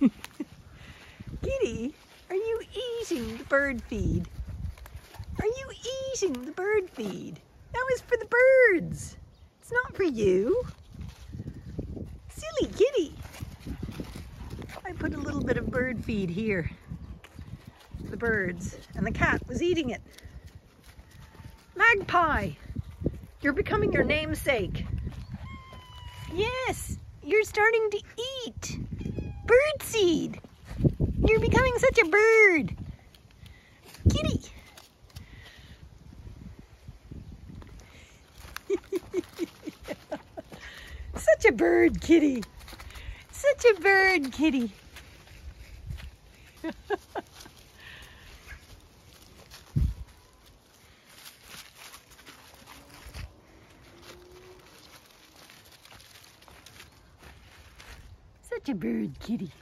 Kitty, are you eating the bird feed? Are you eating the bird feed? That was for the birds. It's not for you. Silly kitty. I put a little bit of bird feed here for the birds, and the cat was eating it. Magpie, you're becoming your namesake. Yes, you're starting to eat bird seed. You're becoming such a bird. Kitty. Such a bird, kitty. Such a bird, kitty. Such a bird, kitty.